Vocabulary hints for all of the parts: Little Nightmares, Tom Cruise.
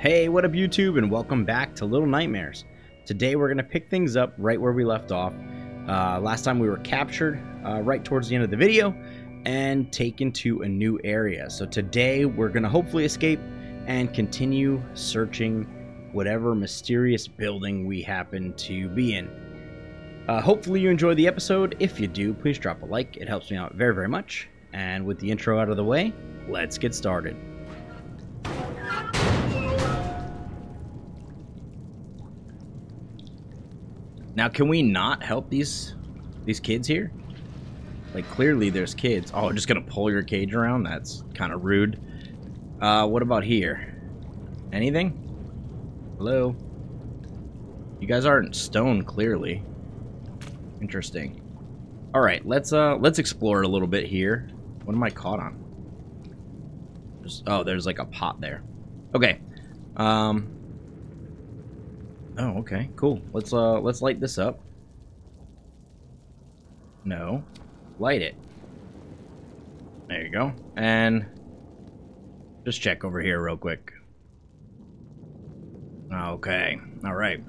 Hey, what up YouTube, and welcome back to Little Nightmares. Today we're going to pick things up right where we left off. Last time we were captured right towards the end of the video and taken to a new area. So today we're going to hopefully escape and continue searching whatever mysterious building we happen to be in. Hopefully you enjoyed the episode. If you do, please drop a like. It helps me out very, very much. And with the intro out of the way, let's get started. Now, can we not help these kids here? Like, clearly there's kids. Oh, just gonna pull your cage around? That's kind of rude. What about here? Anything? Hello? You guys aren't stone, clearly. Interesting. All right, let's explore it a little bit here. What am I caught on? There's like a pot there. Okay. Oh, okay, cool. Let's light this up. No. Light it. There you go. And just check over here real quick. Okay. All right.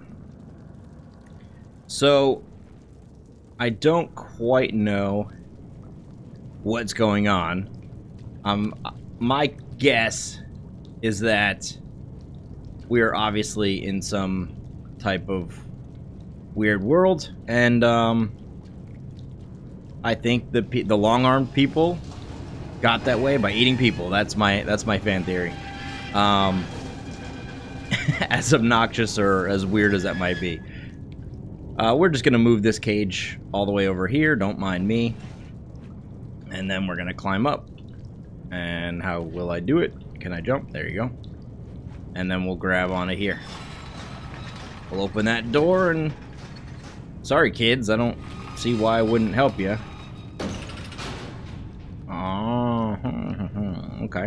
So I don't quite know what's going on. My guess is that we are obviously in some type of weird world, and I think the long-armed people got that way by eating people. That's my fan theory. As obnoxious or as weird as that might be, we're just gonna move this cage all the way over here, don't mind me, and then we're gonna climb up. And how will I do it? Can I jump? There you go. And then we'll grab onto here. We'll open that door and... Sorry, kids. I don't see why I wouldn't help you. Oh, okay.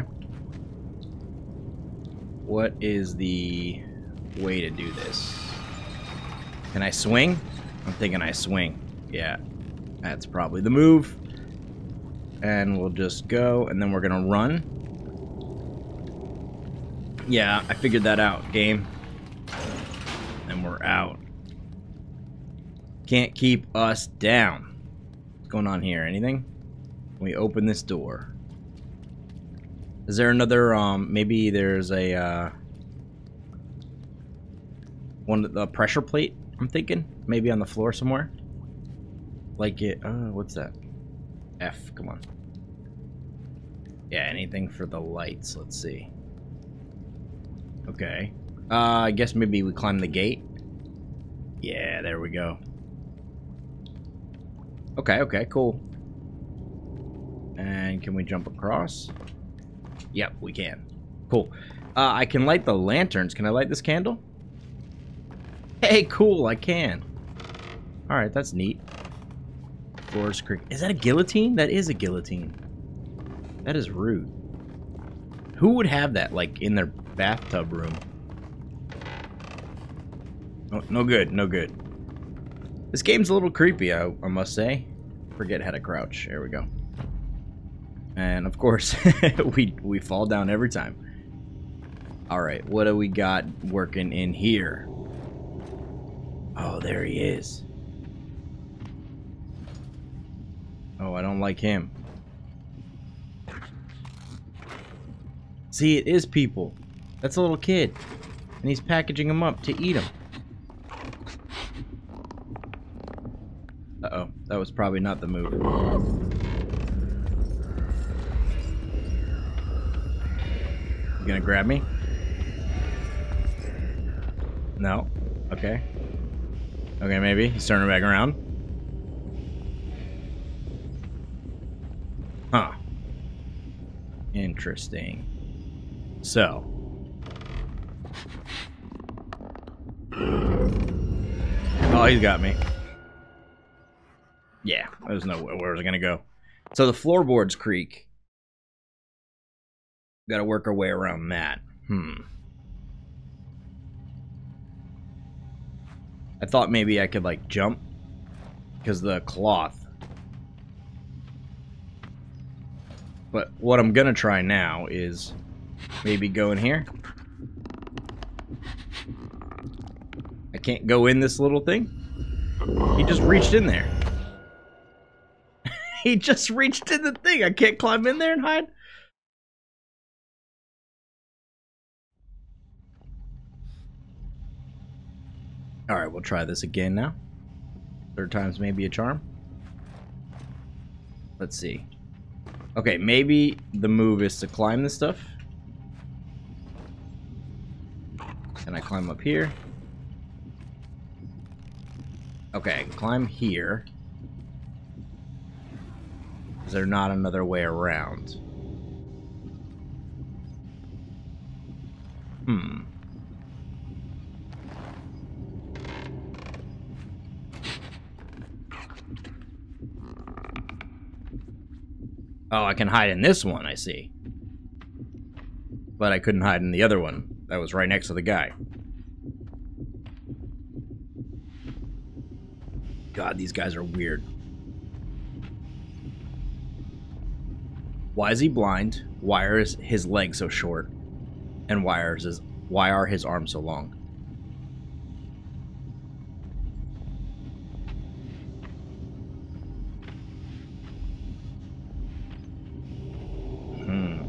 What is the way to do this? Can I swing? I'm thinking I swing. Yeah, that's probably the move. And we'll just go, and then we're going to run. Yeah, I figured that out, game. And we're out. Can't keep us down. What's going on here? Anything? We open this door. Is there another, maybe there's a, a pressure plate, I'm thinking? Maybe on the floor somewhere? Like it, what's that? F, come on. Yeah, anything for the lights, let's see. Okay. I guess maybe we climb the gate. Yeah, there we go. Okay, cool. And can we jump across? Yep, we can. Cool. I can light the lanterns. Can I light this candle? Hey, cool, I can. Alright, that's neat. Floor's creaking. Is that a guillotine? That is a guillotine. That is rude. Who would have that, like, in their bathtub room? No good, no good. This game's a little creepy, I must say. Forget how to crouch. There we go. And, of course, we fall down every time. Alright, what do we got working in here? Oh, there he is. Oh, I don't like him. See, it is people. That's a little kid. And he's packaging them up to eat them. Uh-oh, that was probably not the move. You gonna grab me? No? Okay. Okay, maybe. He's turning back around. Huh. Interesting. So. Oh, he's got me. Yeah, there's no way. Where was I gonna go? So the floorboards creak. Got to work our way around that. I thought maybe I could like jump because the cloth. But what I'm gonna try now is maybe go in here. can't go in this little thing? He just reached in there. He just reached in the thing. I can't climb in there and hide? Alright, we'll try this again now. Third time's maybe a charm. Let's see. Okay, maybe the move is to climb this stuff. Can I climb up here? Okay, I can climb here. Is there not another way around? Hmm. Oh, I can hide in this one, I see. But I couldn't hide in the other one. That was right next to the guy. God, these guys are weird. Why is he blind? Why are his legs so short? And why are his arms so long?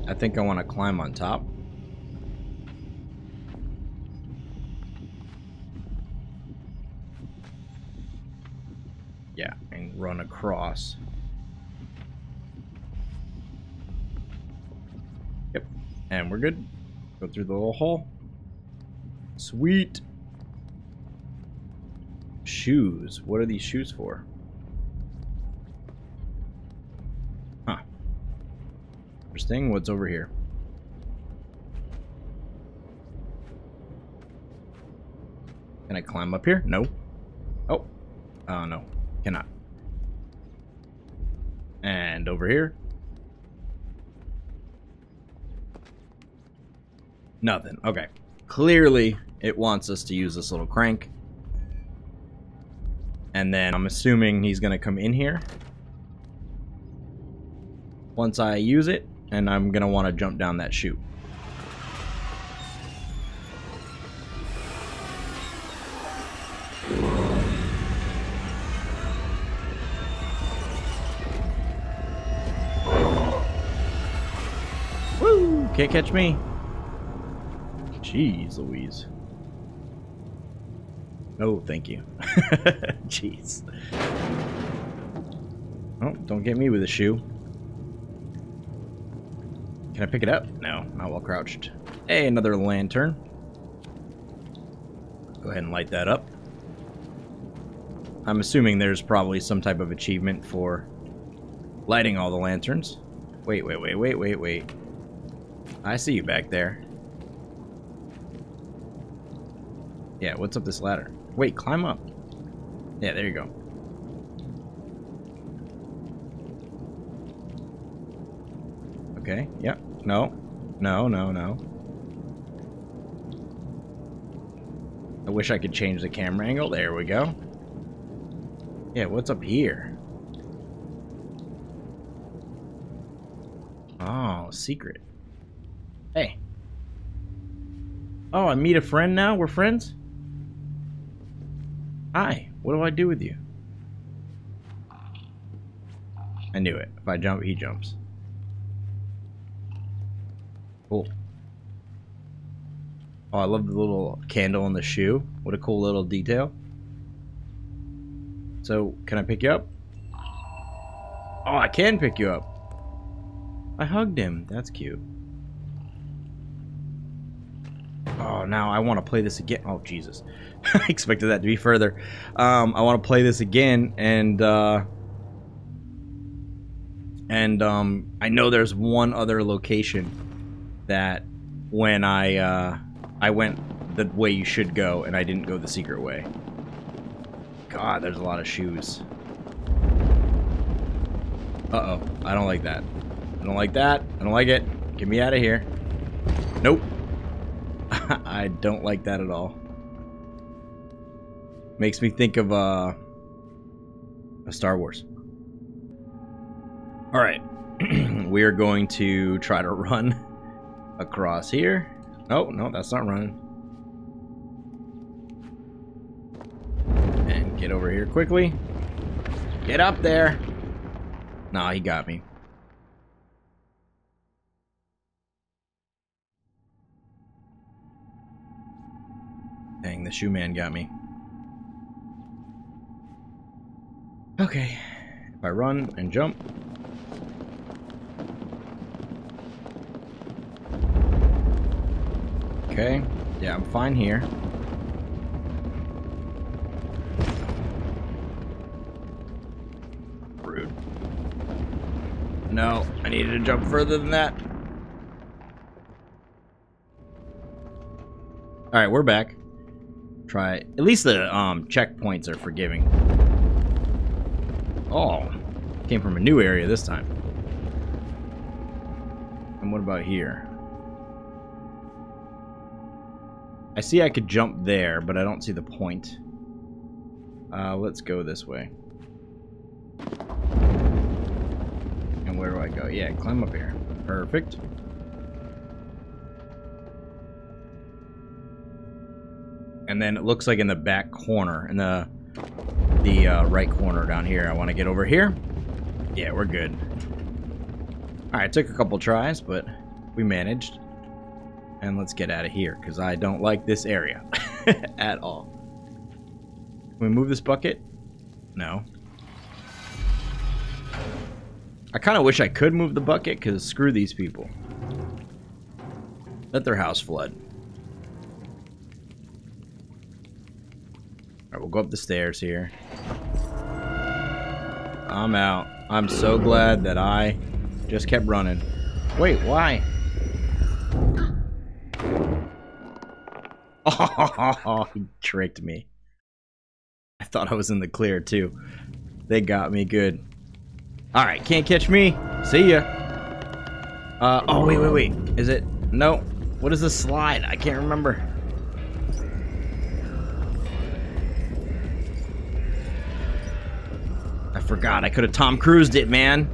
I think I want to climb on top. Yeah, and run across. Yep, and we're good. Go through the little hole. Sweet. Shoes. What are these shoes for? Thing. What's over here? Can I climb up here? No. Oh. Oh, no. Cannot. And over here? Nothing. Okay. Clearly, it wants us to use this little crank. And then I'm assuming he's going to come in here. Once I use it, and I'm going to want to jump down that chute. Woo! Can't catch me. Jeez Louise. No, thank you. Jeez. Oh, don't get me with a shoe. Can I pick it up? No, not while crouched. Hey, another lantern. Go ahead and light that up. I'm assuming there's probably some type of achievement for lighting all the lanterns. Wait. I see you back there. Yeah, what's up this ladder? Wait, climb up. Yeah, there you go. Okay, yep. No. I wish I could change the camera angle. There we go. Yeah, what's up here? Oh, secret. Hey. Oh, I meet a friend now? We're friends? Hi. What do I do with you? I knew it. If I jump, he jumps. Cool. Oh, I love the little candle in the shoe. What a cool little detail. So, can I pick you up? Oh, I can pick you up. I hugged him. That's cute. Oh, now I want to play this again. Oh, Jesus. I expected that to be further. I want to play this again, and I know there's one other location that when I went the way you should go, and I didn't go the secret way. God, there's a lot of shoes. Uh-oh. I don't like that. I don't like that. I don't like it. Get me out of here. Nope. I don't like that at all. Makes me think of, Star Wars. Alright. We are going to try to run across here. Oh, no, that's not running. Get over here quickly. Get up there. Nah, he got me. Dang, the shoe man got me. Okay. If I run and jump. Okay. Yeah, I'm fine here. Rude. No, I needed to jump further than that. Alright, we're back. Try it. At least the checkpoints are forgiving. Oh, came from a new area this time. And what about here? I see I could jump there, but I don't see the point. Let's go this way. And where do I go? Yeah, climb up here. Perfect. And then it looks like in the back corner, in the right corner down here. I want to get over here. Yeah, we're good. All right, took a couple tries, but we managed. And let's get out of here, because I don't like this area at all. Can we move this bucket? No. I kind of wish I could move the bucket, because screw these people. Let their house flood. Alright, we'll go up the stairs here. I'm out. I'm so glad that I just kept running. Wait, why? Oh, he tricked me. I thought I was in the clear, too. They got me good. Alright, can't catch me. See ya. Oh, wait. Is it? No. What is the slide? I can't remember. I forgot. I could have Tom Cruised it, man.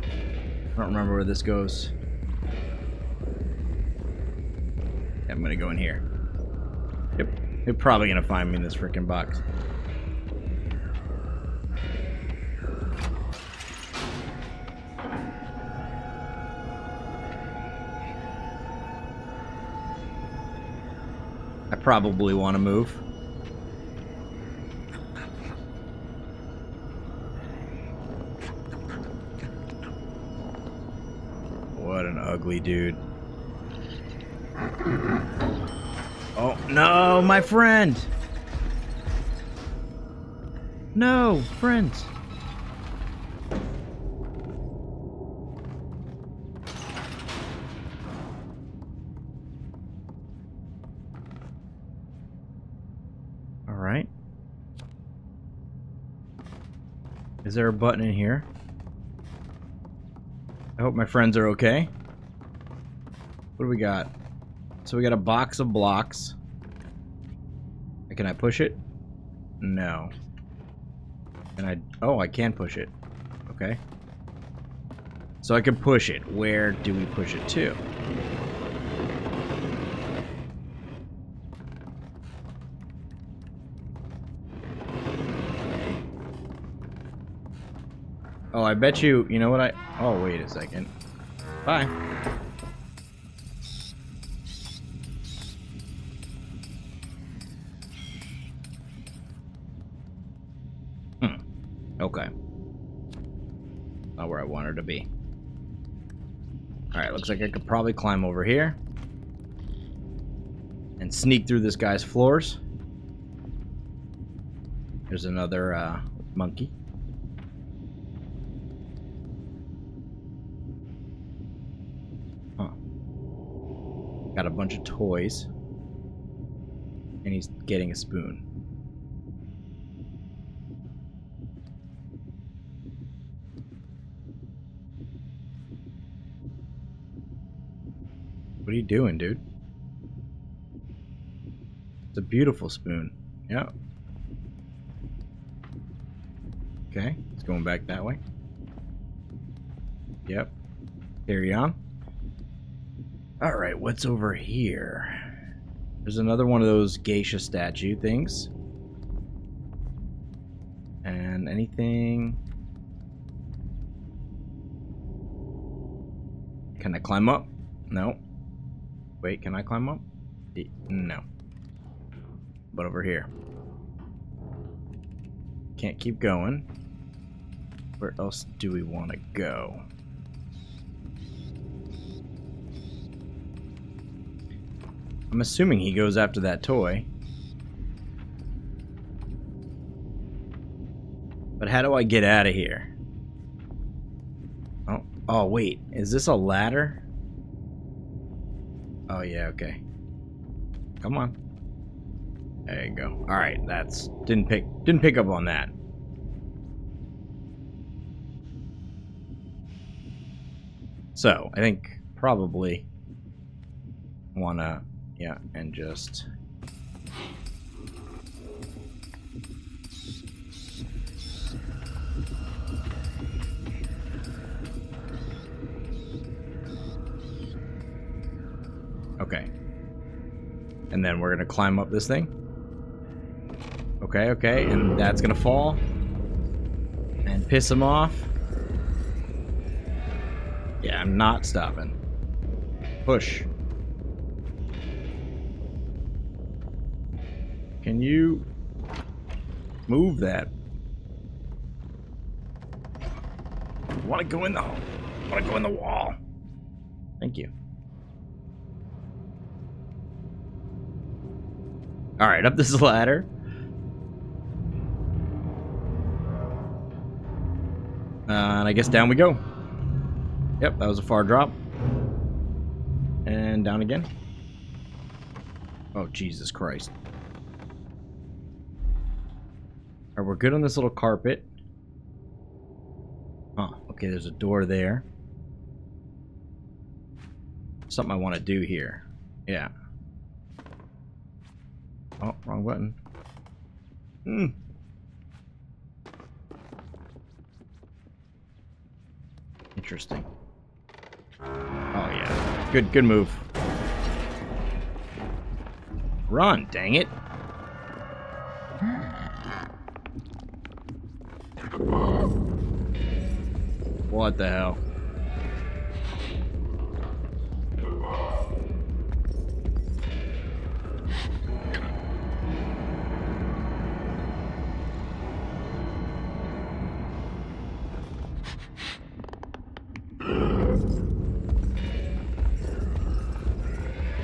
I don't remember where this goes. I'm gonna go in here. Yep, they're probably gonna find me in this freaking box. I probably want to move. What an ugly dude. Oh, no, my friend! No, friends! Alright. Is there a button in here? I hope my friends are okay. What do we got? So we got a box of blocks. Can I push it? No. And I can push it. Okay. So I can push it. Where do we push it to? Oh, I bet you, you know what oh, wait a second. Bye. Okay. Not where I want her to be. Alright, looks like I could probably climb over here. And sneak through this guy's floors. There's another monkey. Huh. Got a bunch of toys. And he's getting a spoon. What are you doing, dude? It's a beautiful spoon. Yeah. Okay, it's going back that way. Yep. Carry on. Alright, what's over here? There's another one of those geisha statue things. And anything... Can I climb up? No. Wait, can I climb up? No. But over here. Can't keep going. Where else do we want to go? I'm assuming he goes after that toy. But how do I get out of here? Oh, wait. Is this a ladder? Oh, yeah, okay. Come on. There you go. All right, that's didn't pick up on that. So, I think probably wanna and just okay. And then we're gonna climb up this thing. Okay, okay, and that's gonna fall and piss him off. Yeah, I'm not stopping. Push. Can you move that? I wanna go in the hole. I wanna go in the wall. Thank you. Alright, up this ladder. And I guess down we go. Yep, that was a far drop. And down again. Oh, Jesus Christ. Alright, we're good on this little carpet. Huh, okay, there's a door there. Something I want to do here. Yeah. Oh, wrong button. Interesting. Oh yeah. Good move. Run, dang it. What the hell?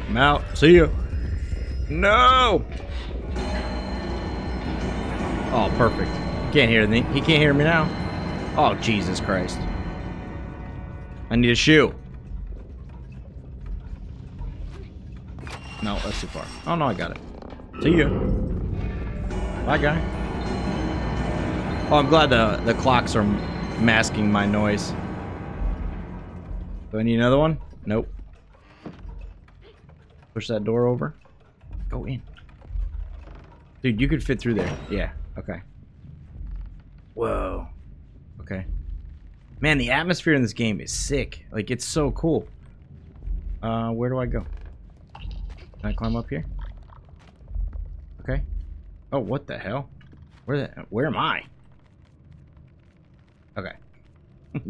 I'm out. See you. No. Oh, perfect. Can't hear anything. He can't hear me now. Oh, Jesus Christ. I need a shoe. No, that's too far. Oh, no, I got it. See you. Bye, guy. Oh, I'm glad the clocks are masking my noise. Do I need another one? Nope. Push that door over. Go in. Dude, you could fit through there. Yeah, okay. Whoa. Okay. Man, the atmosphere in this game is sick. Like, it's so cool. Where do I go? Can I climb up here? Okay. Oh, what the hell? Where am I? Okay.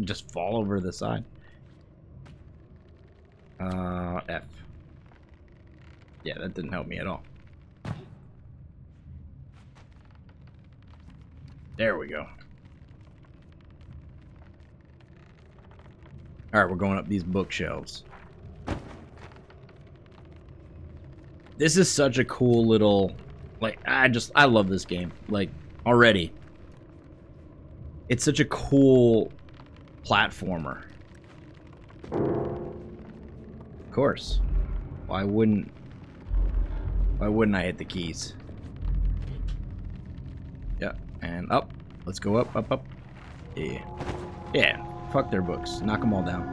Just fall over the side. F. Yeah, that didn't help me at all. There we go. Alright, we're going up these bookshelves. This is such a cool little... Like, I love this game. Like, already. It's such a cool platformer. Of course. Why wouldn't I hit the keys? Yeah, and up. Let's go up, up, up. Yeah. Yeah, fuck their books. Knock them all down.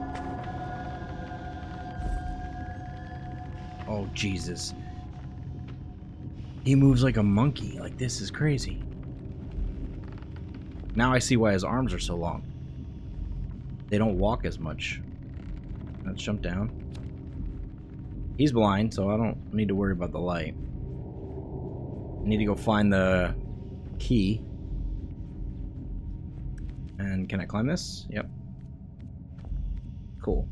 Oh, Jesus. He moves like a monkey. Like, this is crazy. Now I see why his arms are so long. They don't walk as much. Let's jump down. He's blind, so I don't need to worry about the light. I need to go find the key. And can I climb this? Yep. Cool.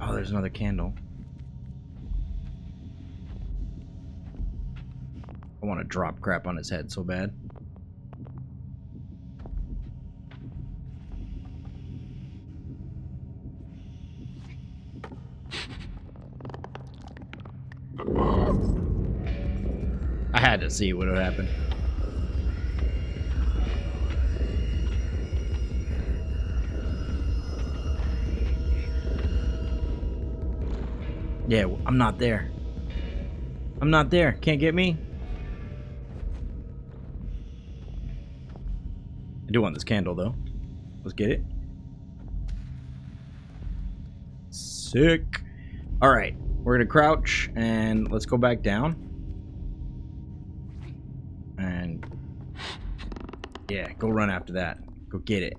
Oh, there's another candle. I want to drop crap on his head so bad. I had to see what would happen. Yeah, I'm not there. I'm not there. Can't get me. I do want this candle, though. Let's get it. Sick. All right. We're going to crouch, and let's go back down. And, yeah, go run after that. Go get it.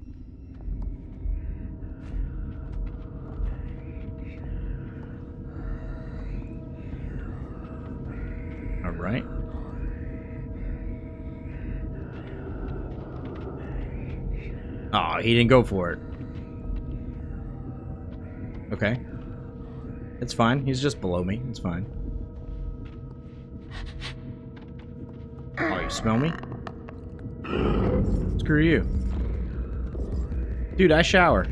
All right. Oh, he didn't go for it. Okay. It's fine. He's just below me. It's fine. Oh, you smell me? Screw you. Dude, I shower.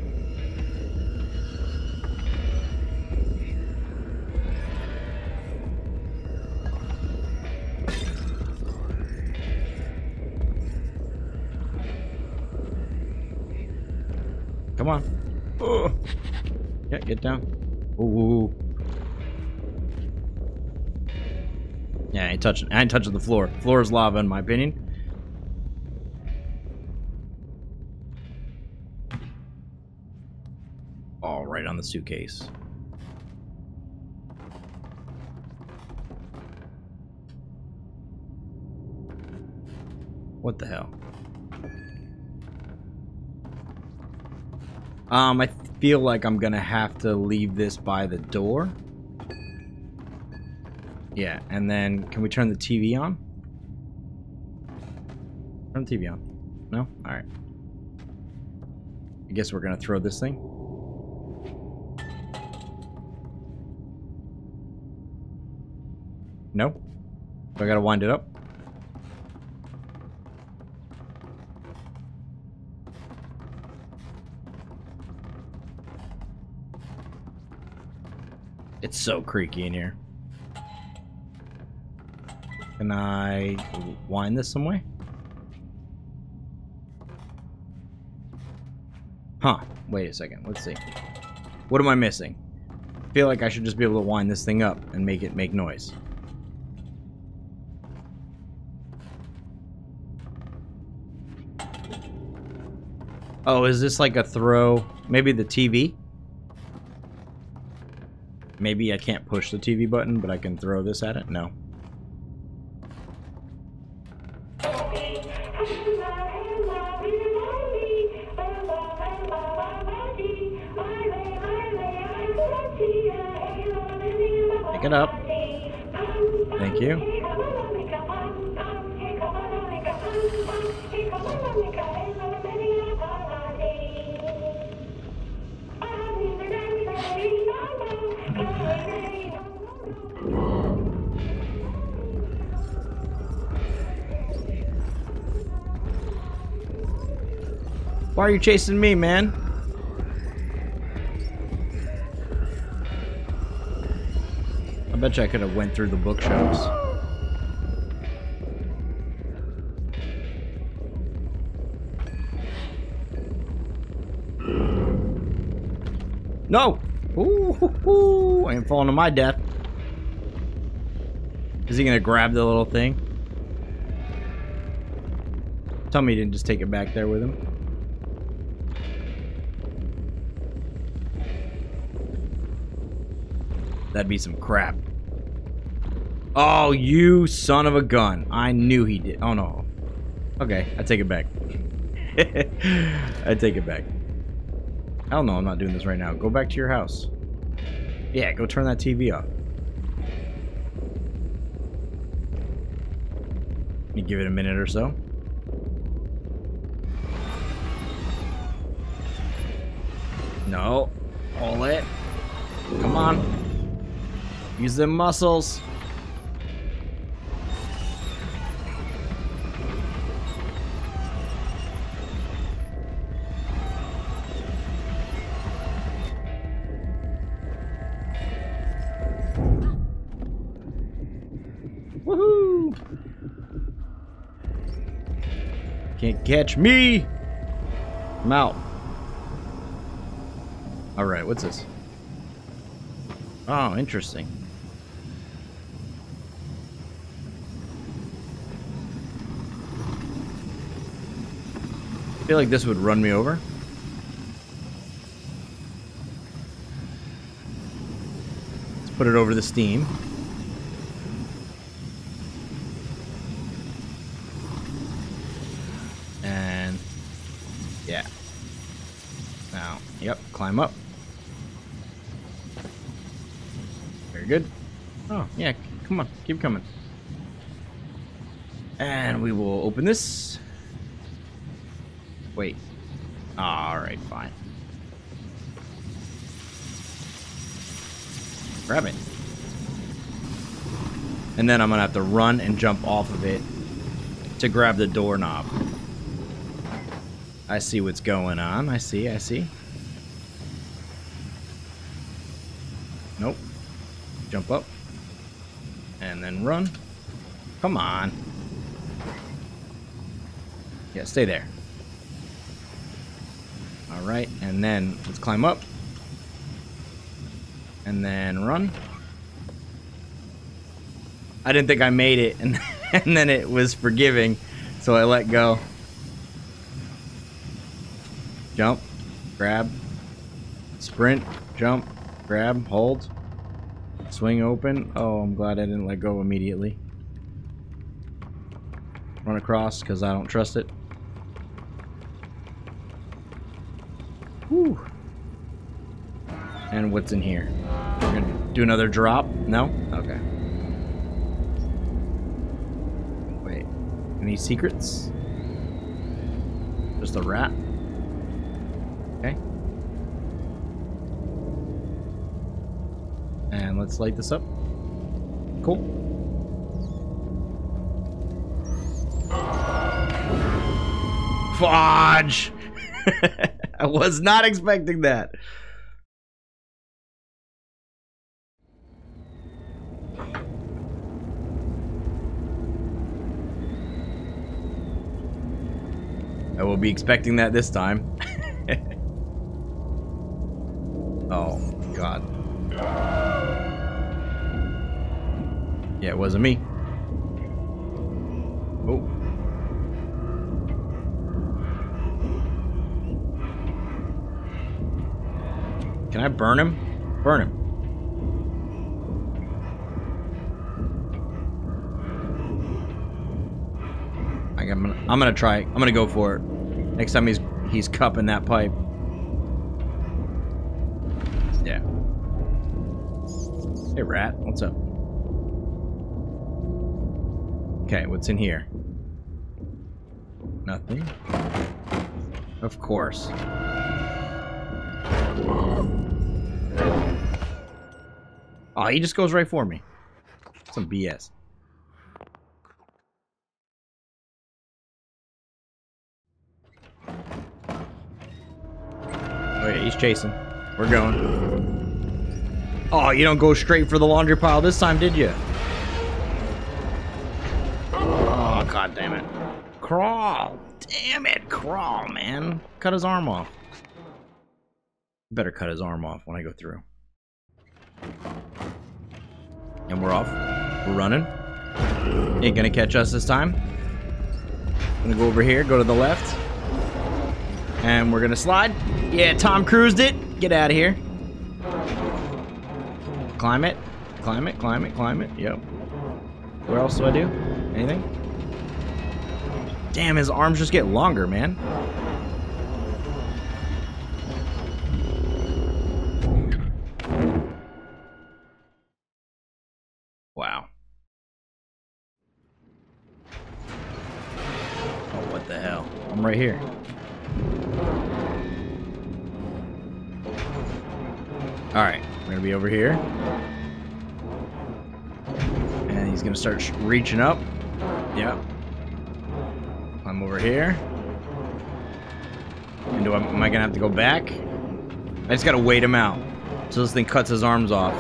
Come on. Oh. Yeah, get down. Ooh. Yeah, I ain't touching the floor. Floor is lava, in my opinion. All right, on the suitcase. What the hell? I feel like I'm gonna have to leave this by the door. Yeah, and then can we turn the TV on? Turn the TV on. No? All right. I guess we're gonna throw this thing. No? So I gotta wind it up. It's so creaky in here. Can I wind this some way? Huh. Wait a second. Let's see. What am I missing? I feel like I should just be able to wind this thing up and make it make noise. Oh, is this like a throw? Maybe the TV? Maybe I can't push the TV button, but I can throw this at it? No. Pick it up. Thank you. Why are you chasing me, man? I bet you I could have went through the bookshelves. No! Ooh, I ain't falling to my death. Is he gonna grab the little thing? Tell me he didn't just take it back there with him. That'd be some crap. Oh, you son of a gun. I knew he did. Oh, no. Okay, I take it back. I take it back. Hell no, I'm not doing this right now. Go back to your house. Yeah, go turn that TV off. You give it a minute or so. No. Hold it. Come on. Use them muscles. Woohoo! Can't catch me! I'm out. Alright, what's this? Oh, interesting. I feel like this would run me over. Let's put it over the steam. Yep, climb up. Very good. Oh, yeah, come on, keep coming. And we will open this. Wait. Alright, fine. Grab it. And then I'm gonna have to run and jump off of it to grab the doorknob. I see what's going on. I see. Nope. Jump up. And then run. Come on. Yeah, stay there. Alright, and then let's climb up. And then run. I didn't think I made it, and then it was forgiving, so I let go. Jump. Grab. Sprint. Jump. Grab, hold, swing open. Oh, I'm glad I didn't let go immediately. Run across because I don't trust it. Whew. And what's in here? We're gonna do another drop? No? Okay. Wait. Any secrets? Just a rat? Okay. And let's light this up. Cool. Fudge! I was not expecting that. I will be expecting that this time. Oh, God. Yeah, it wasn't me. Oh. Can I burn him? Burn him. I'm gonna try. I'm gonna go for it. Next time he's cupping that pipe. Yeah. Hey, rat. What's up? Okay, what's in here? Nothing. Of course. Oh, he just goes right for me. Some BS. Oh yeah, he's chasing. We're going. Oh, you don't go straight for the laundry pile this time, did you? God damn it. Crawl! Damn it, crawl, man. Cut his arm off. Better cut his arm off when I go through. And we're off. We're running. Ain't gonna catch us this time. Gonna go over here, go to the left. And we're gonna slide. Yeah, Tom Cruised it. Get out of here. Climb it. Climb it, climb it, climb it. Yep. What else do I do? Anything? Damn, his arms just get longer, man. Wow. Oh, what the hell? I'm right here. Alright, we're gonna be over here. And he's gonna start reaching up. Yep. Climb over here. And am I gonna have to go back? I just gotta wait him out. So this thing cuts his arms off.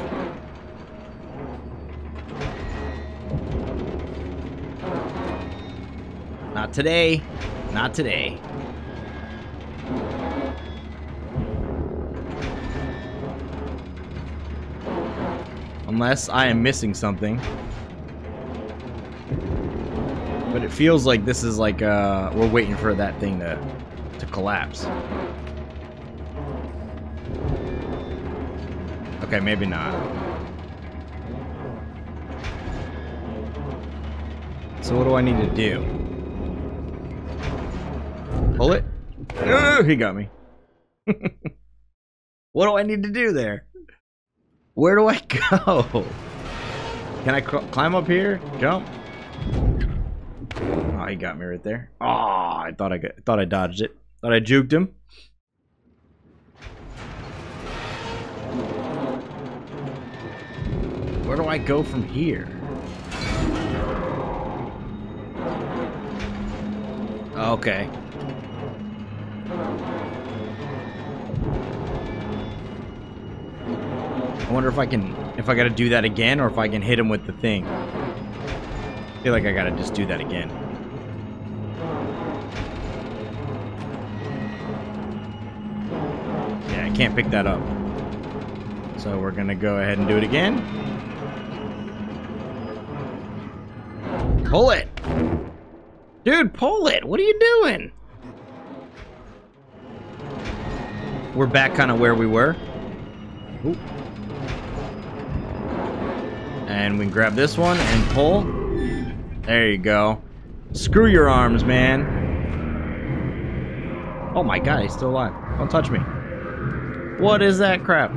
Not today. Not today. Unless I am missing something. But it feels like this is like, we're waiting for that thing to collapse. Okay, maybe not. So what do I need to do? Pull it? Oh, he got me. What do I need to do there? Where do I go? Can I climb up here? Jump? Oh, he got me right there. Oh, I thought I dodged it. Thought I juked him. Where do I go from here? Okay. I wonder if I gotta do that again, or if I can hit him with the thing. I feel like I gotta just do that again. Yeah, I can't pick that up. So we're gonna go ahead and do it again. Pull it! Dude, pull it! What are you doing? We're back kind of where we were. Ooh. And we can grab this one and pull. There you go. Screw your arms, man. Oh my god, he's still alive. Don't touch me. What is that crap?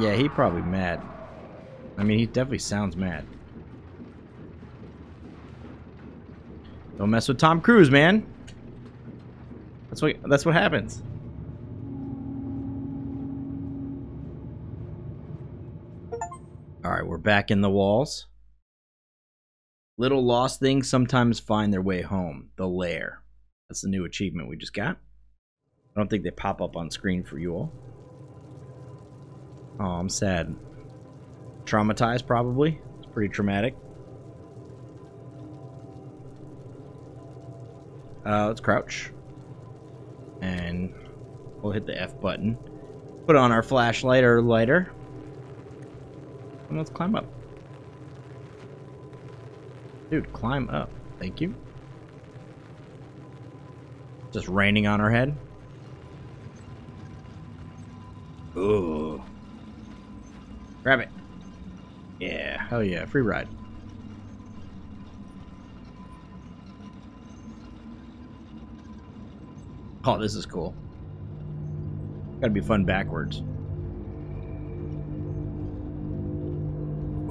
Yeah, he's probably mad. I mean, he definitely sounds mad. Don't mess with Tom Cruise, man. That's what happens. All right, we're back in the walls. Little lost things sometimes find their way home. The Lair. That's the new achievement we just got. I don't think they pop up on screen for you all. Oh, I'm sad. Traumatized, probably. It's pretty traumatic. Let's crouch. And we'll hit the F button. Put on our flashlight or lighter. And let's climb up. Dude, climb up. Thank you. Just raining on our head. Ooh. Grab it. Yeah, hell yeah, free ride. Oh, this is cool. Gotta be fun backwards.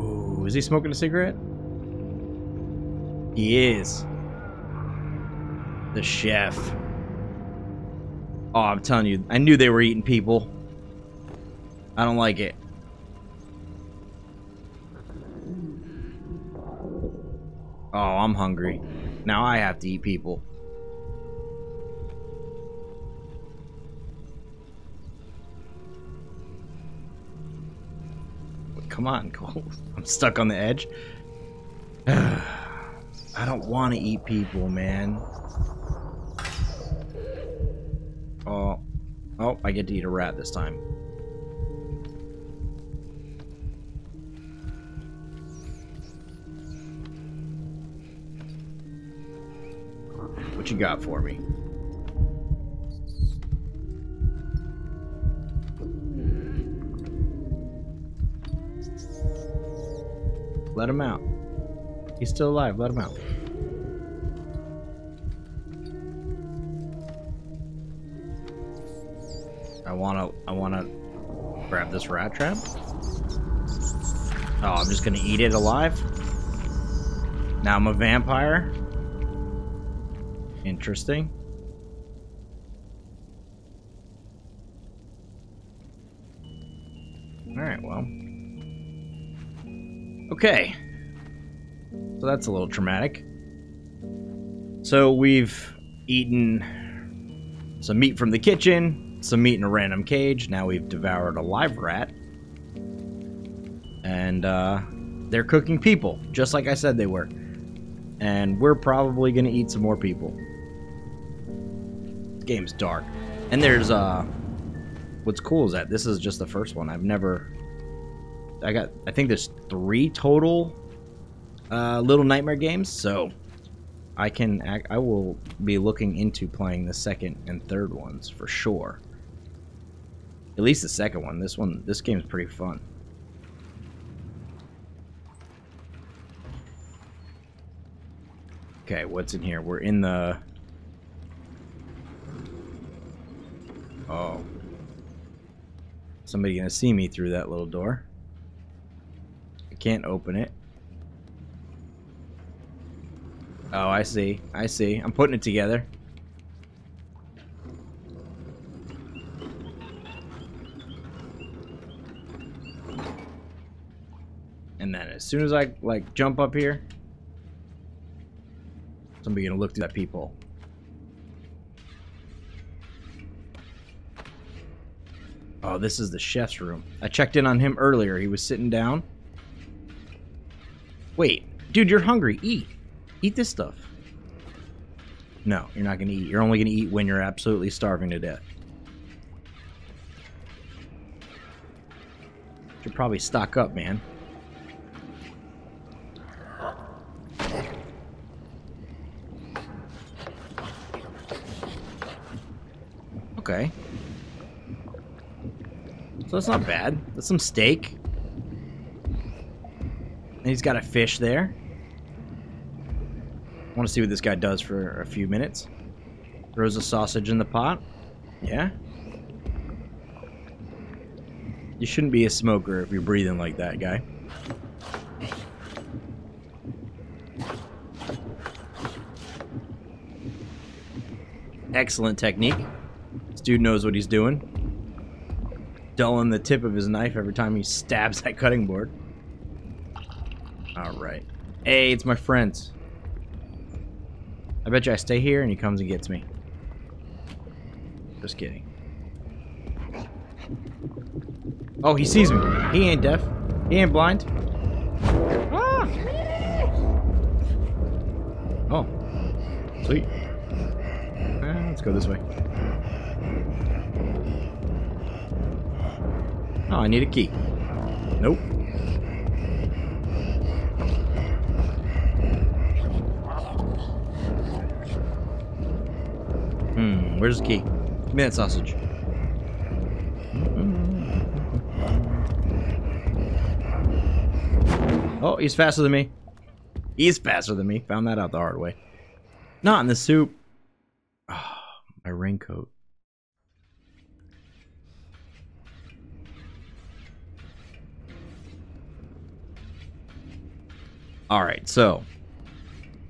Ooh, is he smoking a cigarette? He is. The chef. Oh, I'm telling you, I knew they were eating people. I don't like it. Oh, I'm hungry. Now I have to eat people. Come on, Cole. I'm stuck on the edge. I don't want to eat people, man. Oh. Oh, I get to eat a rat this time. What you got for me? Let him out. He's still alive. Let him out. I wanna grab this rat trap. Oh, I'm just gonna eat it alive. Now I'm a vampire. Interesting. Alright, well. Okay. So that's a little traumatic. So we've eaten some meat from the kitchen, some meat in a random cage. Now we've devoured a live rat. And they're cooking people, just like I said they were. And we're probably going to eat some more people. This game's dark. And there's, what's cool is that this is just the first one. I've never... I think there's 3 total Little Nightmare games, so I will be looking into playing the 2nd and 3rd ones for sure. At least the 2nd one. This game's pretty fun. Okay, what's in here? We're in the... Oh. Somebody gonna see me through that little door. I can't open it. Oh, I see. I see. I'm putting it together. And then as soon as I, like, jump up here... Somebody gonna look through that peephole. Oh, this is the chef's room. I checked in on him earlier. He was sitting down. Wait. Dude, you're hungry. Eat. Eat this stuff. No, you're not gonna eat. You're only gonna eat when you're absolutely starving to death. Should probably stock up, man. Okay. So that's not bad. That's some steak. And he's got a fish there. I want to see what this guy does for a few minutes. Throws a sausage in the pot. Yeah. You shouldn't be a smoker if you're breathing like that, guy. Excellent technique. This dude knows what he's doing. Dulling the tip of his knife every time he stabs that cutting board. Alright. Hey, it's my friends. I bet you I stay here and he comes and gets me. Just kidding. Oh, he sees me. He ain't deaf. He ain't blind. Ah! Oh. Sweet. Let's go this way. Oh, I need a key. Nope. Where's the key? Give me that sausage. Oh, he's faster than me. He's faster than me. Found that out the hard way. Not in the soup. Oh, my raincoat. Alright, so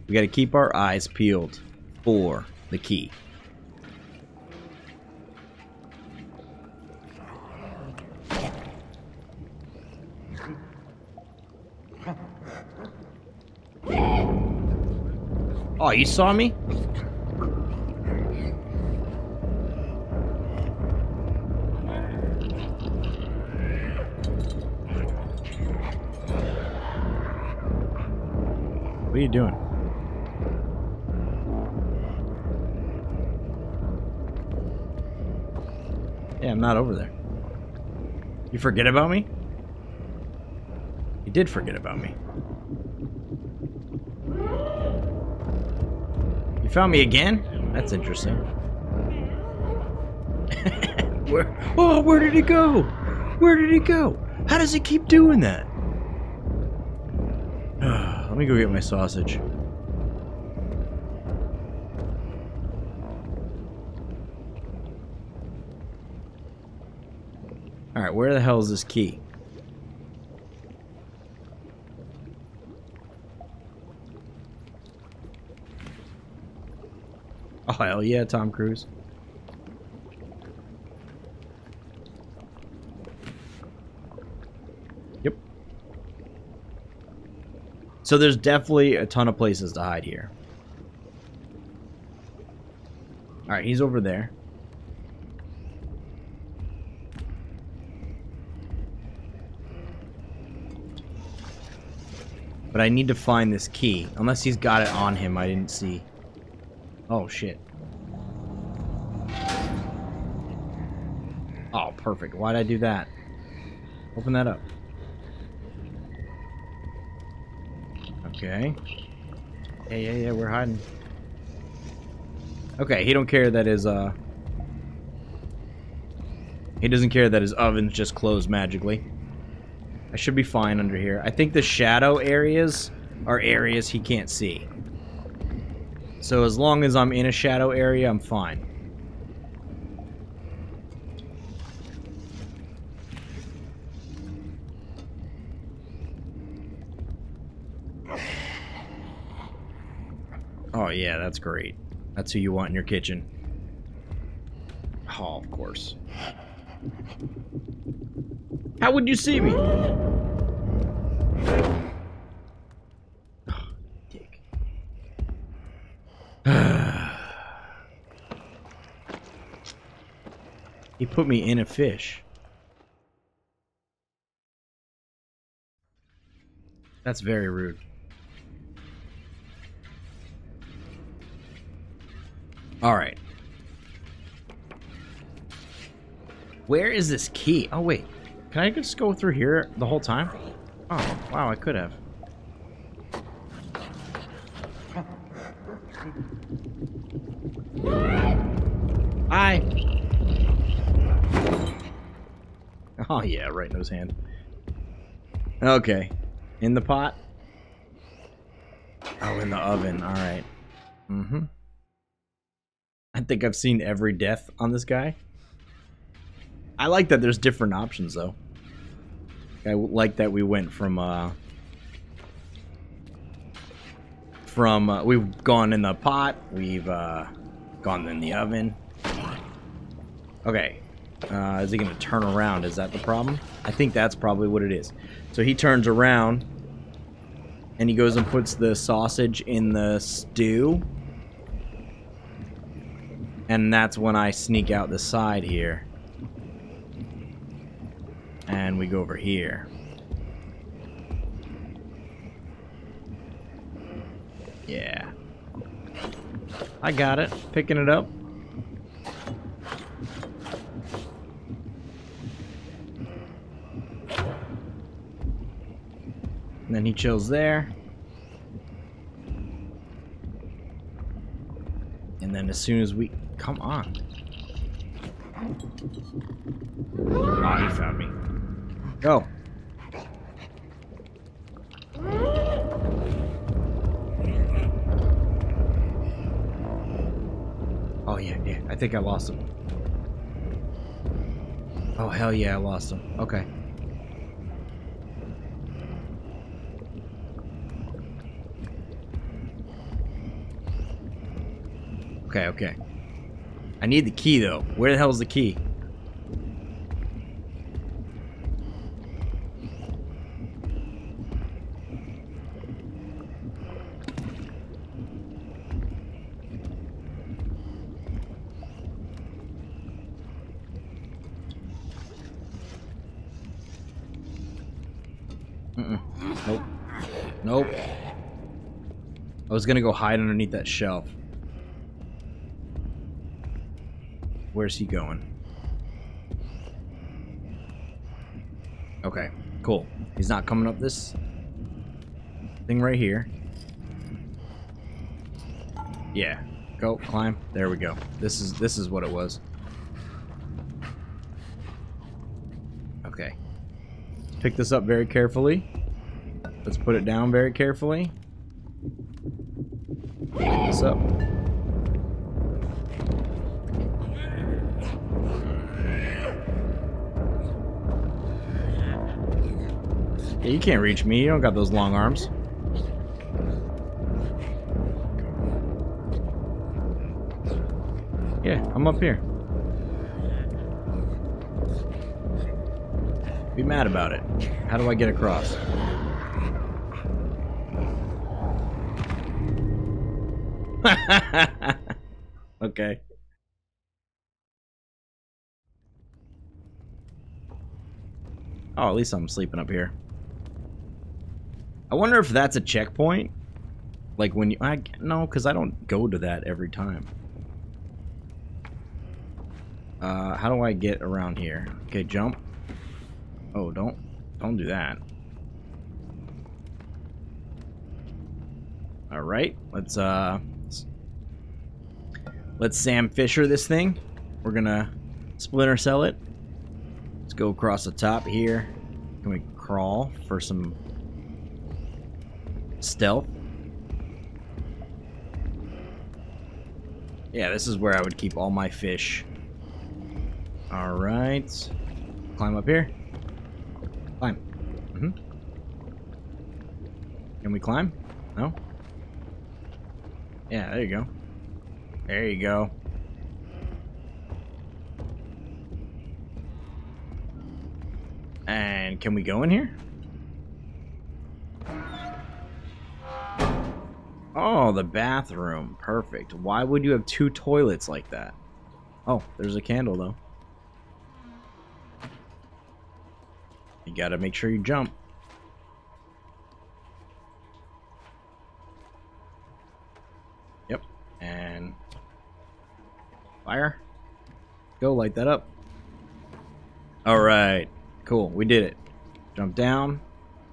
we gotta keep our eyes peeled for the key. Oh, you saw me? What are you doing? Yeah, I'm not over there. You forget about me? You did forget about me. You found me again? That's interesting. Where did it go? Where did it go? How does it keep doing that? Let me go get my sausage. Alright, where the hell is this key? Oh, hell yeah, Tom Cruise. So there's definitely a ton of places to hide here. Alright, he's over there. But I need to find this key. Unless he's got it on him, I didn't see. Oh, shit. Oh, perfect. Why'd I do that? Open that up. Okay. Yeah, we're hiding. Okay, he don't care that his, he doesn't care that his oven's just closed magically. I should be fine under here. I think the shadow areas are areas he can't see. So as long as I'm in a shadow area, I'm fine. Oh yeah, that's great. That's who you want in your kitchen. Oh, of course. How would you see me? Oh, dick. He put me in a fish. That's very rude. Alright. Where is this key? Oh, wait. Can I just go through here the whole time? Oh, wow, I could have. Hi! Oh, yeah, right in his hand. Okay. In the pot? Oh, in the oven. Alright. Mm-hmm. I think I've seen every death on this guy. I like that there's different options, though. I like that we went from, we've gone in the pot, we've, gone in the oven. Okay. Is he gonna turn around? Is that the problem? I think that's probably what it is. So he turns around, and he goes and puts the sausage in the stew. And that's when I sneak out the side here. And we go over here. Yeah. I got it. Picking it up. And then he chills there. And then as soon as we... Come on. Oh, he found me. Go. Oh, yeah. I think I lost him. Oh, hell yeah, I lost him. Okay. Okay. I need the key, though. Where the hell is the key? Nope. I was gonna go hide underneath that shelf. Where's he going? Okay, cool. He's not coming up this thing right here. Yeah. Go, climb. There we go. This is what it was. Okay. Pick this up very carefully. Let's put it down very carefully. Pick this up. Yeah, you can't reach me. You don't got those long arms. Yeah, I'm up here. Be mad about it. How do I get across? Okay. Oh, at least I'm sleeping up here. I wonder if that's a checkpoint. Like when you... no, because I don't go to that every time. How do I get around here? Okay, jump. Oh, don't do that. All right, let's Sam Fisher this thing. We're gonna splinter cell it. Let's go across the top here. Can we crawl for some stealth? Yeah, this is where I would keep all my fish. All right, climb up here. Climb. Can we climb? No? Yeah, there you go. There you go. And can we go in here? Oh, the bathroom. Perfect. Why would you have two toilets like that? Oh, there's a candle, though. You gotta make sure you jump. Yep. And... fire. Go light that up. Alright. Cool. We did it. Jump down.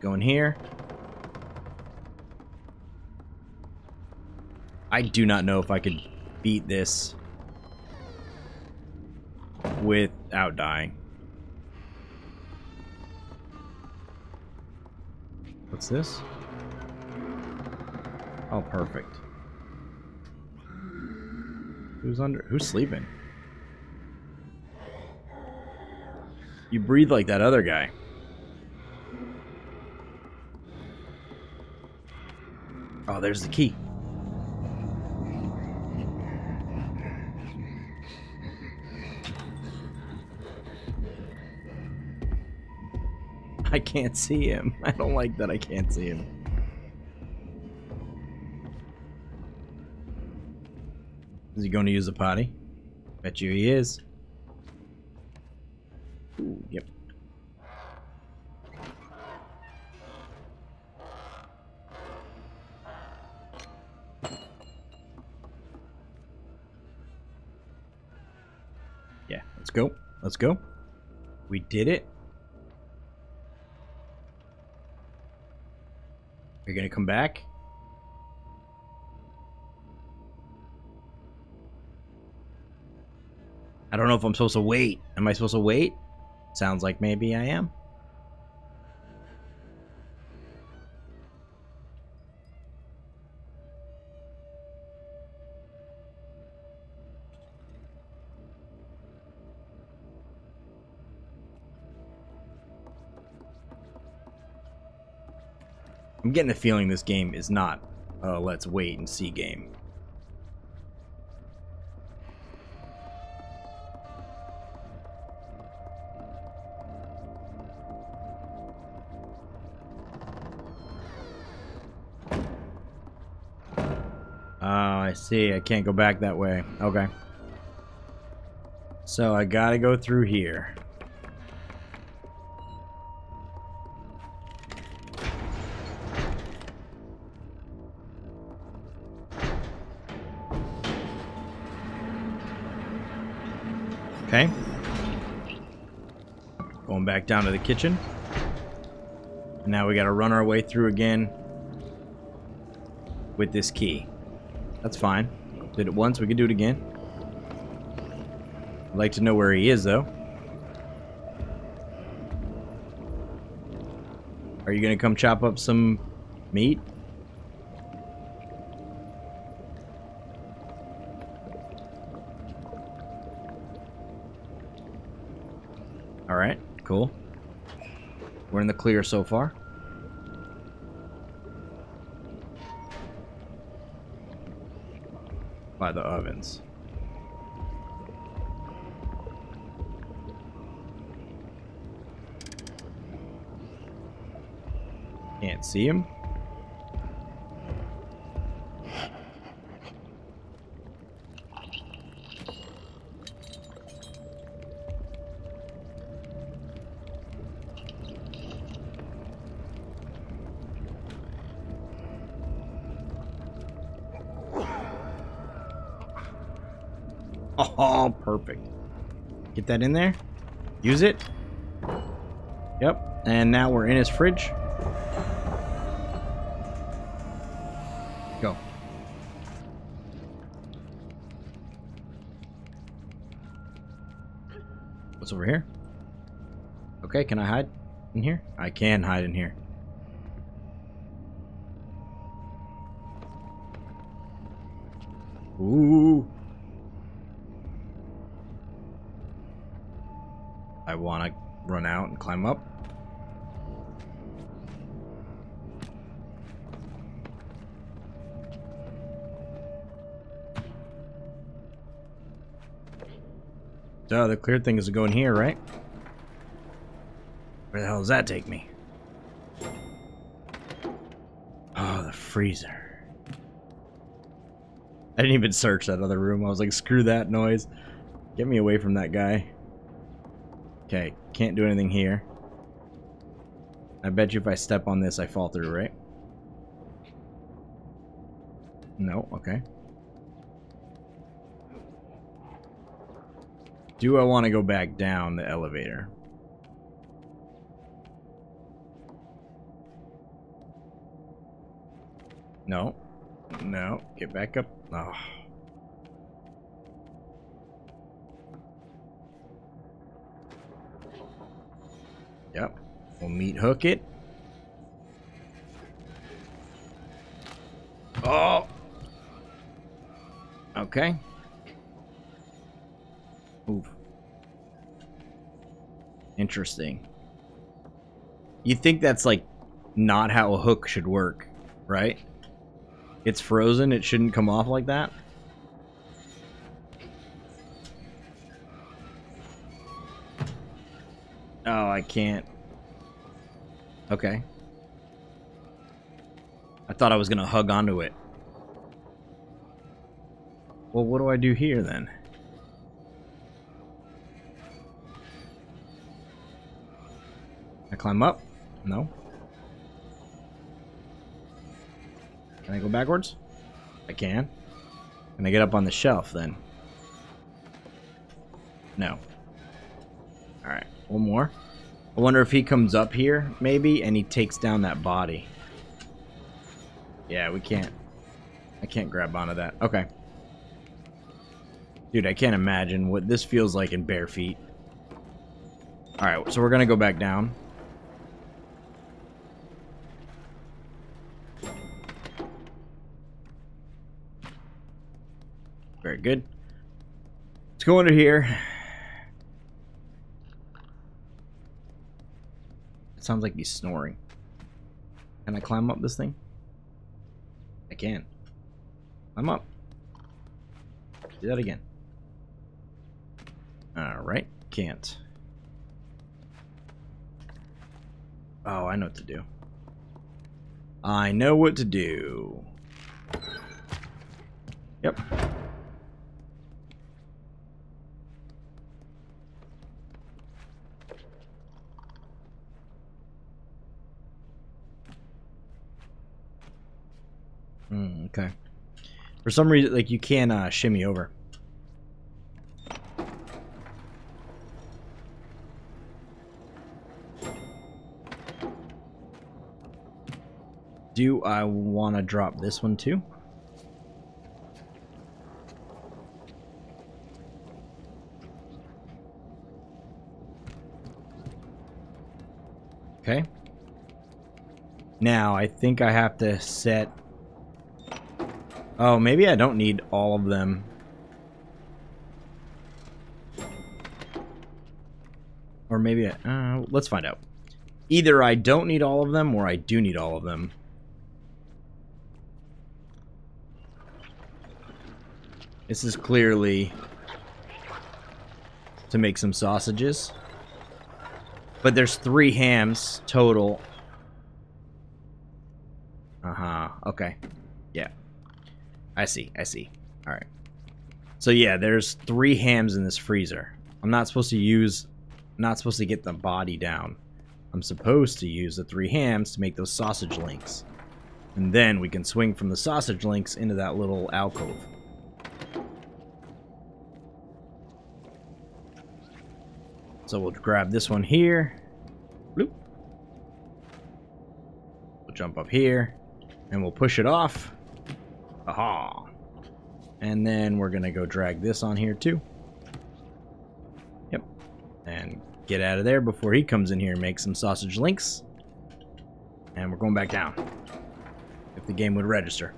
Go in here. I do not know if I could beat this without dying. What's this? Oh, perfect. Who's sleeping? You breathe like that other guy. Oh, there's the key. I can't see him. I don't like that I can't see him. Is he going to use the potty? Bet you he is. Ooh, yep. Yeah, let's go. Let's go. We did it. You're gonna come back? I don't know if I'm supposed to wait. Am I supposed to wait? Sounds like maybe I am. I'm getting the feeling this game is not a let's wait and see game. Oh, I see. I can't go back that way. Okay. So I gotta go through here. Okay. Going back down to the kitchen. And now we gotta run our way through again with this key. That's fine. Did it once, we can do it again. I'd like to know where he is, though. Are you gonna come chop up some meat? Alright, cool. We're in the clear so far. By the ovens. Can't see him. Oh, perfect. Get that in there. Use it. Yep. And now we're in his fridge. Go. What's over here? Okay, can I hide in here? I can hide in here. Ooh. I want to run out and climb up. So the clear thing is to go in here, right? Where the hell does that take me? Oh, the freezer. I didn't even search that other room. I was like, screw that noise. Get me away from that guy. Okay, can't do anything here. I bet you if I step on this, I fall through, right? No, okay. Do I want to go back down the elevator? No. No. Get back up. Oh. Yep. We'll meat hook it. Oh. Okay. Move. Interesting. You think that's like not how a hook should work, right? It's frozen, it shouldn't come off like that. Oh, I can't. Okay. I thought I was gonna hug onto it. Well, what do I do here then? I climb up? No. Can I go backwards? I can. Can I get up on the shelf then? No. Alright, one more. I wonder if he comes up here, maybe, and he takes down that body. Yeah, we can't. I can't grab onto that. Okay. Dude, I can't imagine what this feels like in bare feet. Alright, so we're gonna go back down. Very good. Let's go under here. It sounds like he's snoring. Can I climb up this thing? I can. Climb up. Do that again. Alright. Can't. Oh, I know what to do. I know what to do. Yep. Okay. For some reason, like, you can't shimmy over. Do I want to drop this one too? Okay. Now, I think I have to set... Oh, maybe I don't need all of them. Or maybe I... let's find out. Either I don't need all of them, or I do need all of them. This is clearly to make some sausages. But there's 3 hams total. Uh-huh. Okay. Yeah. I see, I see. Alright. So yeah, there's 3 hams in this freezer. I'm not supposed to use... I'm not supposed to get the body down. I'm supposed to use the 3 hams to make those sausage links. And then we can swing from the sausage links into that little alcove. So we'll grab this one here. Bloop. We'll jump up here and we'll push it off. Aha. And then we're going to go drag this on here too. Yep. And get out of there before he comes in here and makes some sausage links. And we're going back down. If the game would register.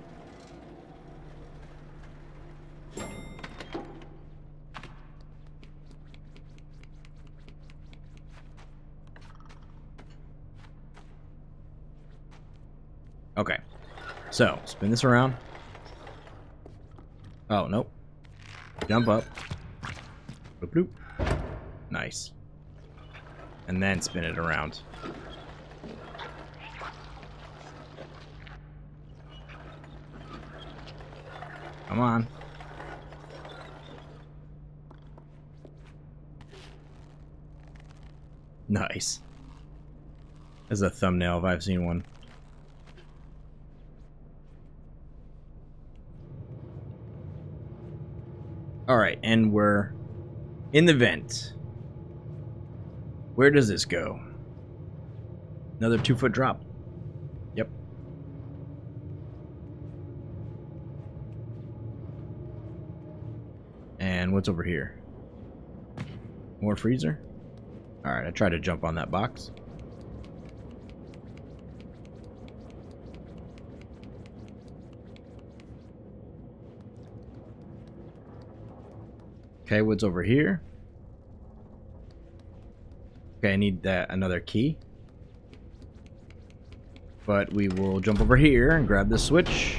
Okay. So, spin this around. Oh, nope. Jump up. Bloop, bloop. Nice. And then spin it around. Come on. Nice. That's a thumbnail if I've seen one. Alright, and we're in the vent. Where does this go? Another 2-foot drop. Yep. And what's over here? More freezer? Alright, I tried to jump on that box. Okay, what's over here? Okay, I need that another key. But we will jump over here and grab this switch.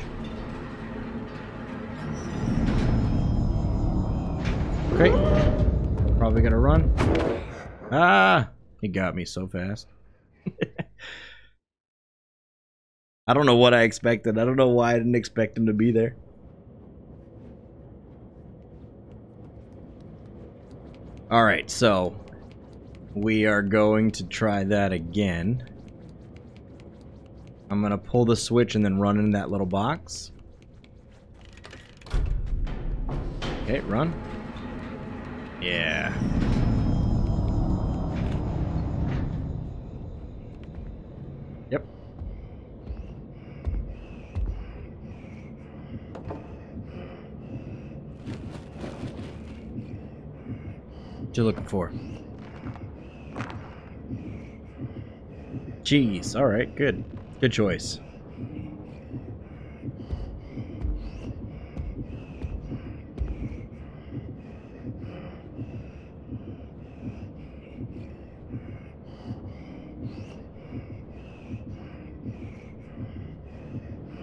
Okay. Probably gonna run. Ah! He got me so fast. I don't know what I expected. I don't know why I didn't expect him to be there. Alright, so we are going to try that again. I'm going to pull the switch and then run into that little box. Okay, run. Yeah. Yep. What you looking for? Jeez, alright, good. Good choice.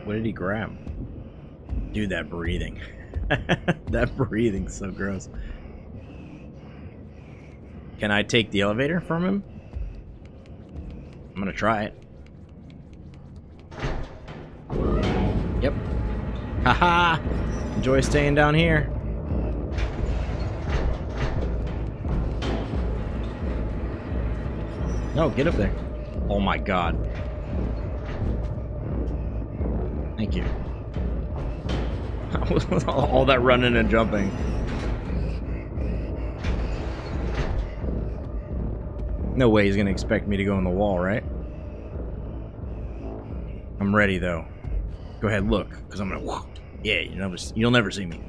What did he grab? Dude, that breathing. That breathing's so gross. Can I take the elevator from him? I'm gonna try it. Yep. Haha! Enjoy staying down here. No, get up there. Oh my god. Thank you. All that running and jumping. No way he's gonna expect me to go in the wall, right? I'm ready though. Go ahead, look, because I'm gonna walk. Yeah, you'll never see me.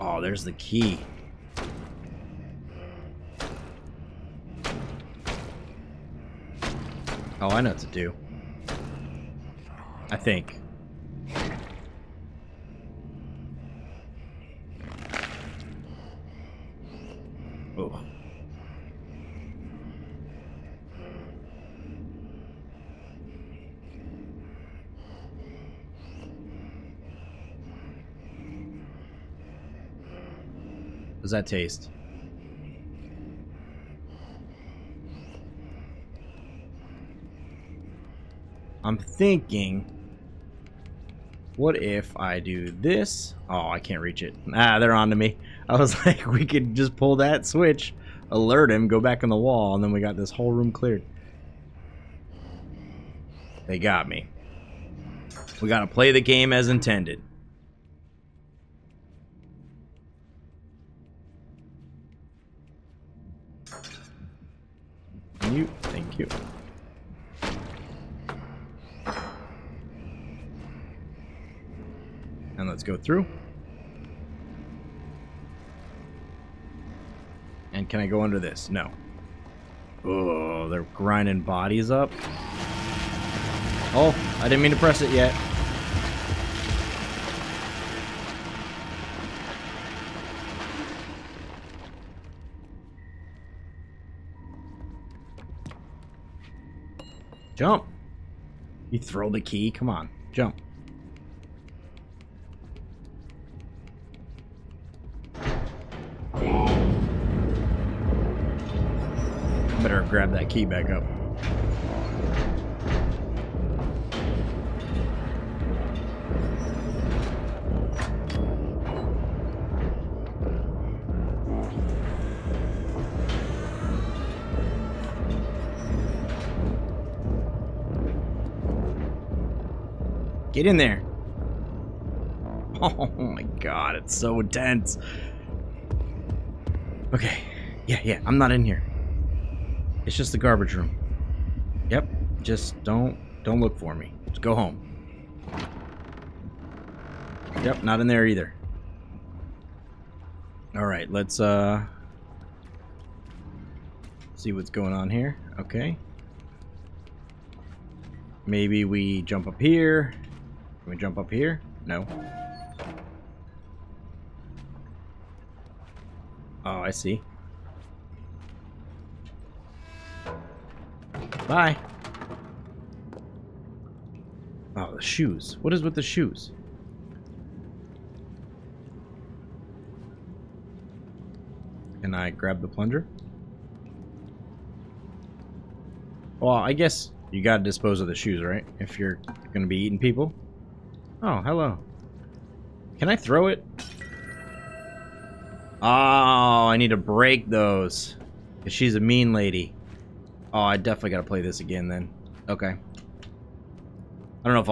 Oh, there's the key. Oh, I know what to do. I think. Oh. Does that taste? I'm thinking, what if I do this? Oh, I can't reach it. Ah, they're on to me. I was like, we could just pull that switch, alert him, go back in the wall, and then we got this whole room cleared. They got me. We gotta play the game as intended. Mute, thank you. And let's go through. And can I go under this? No. Oh, they're grinding bodies up. Oh, I didn't mean to press it yet. Jump. You throw the key. Come on. Jump. Better grab that key back up. Get in there. Oh my god, it's so intense. Okay. Yeah, I'm not in here. It's just the garbage room. Yep, just don't look for me. Just go home. Yep, not in there either. Alright, let's see what's going on here. Okay. Maybe we jump up here. Can we jump up here? No. Oh, I see. Bye. Oh, the shoes. What is with the shoes? Can I grab the plunger? Well, I guess you gotta dispose of the shoes, right? If you're gonna be eating people. Oh, hello. Can I throw it? Oh, I need to break those. 'Cause she's a mean lady. Oh, I definitely gotta play this again then. Okay. I don't know if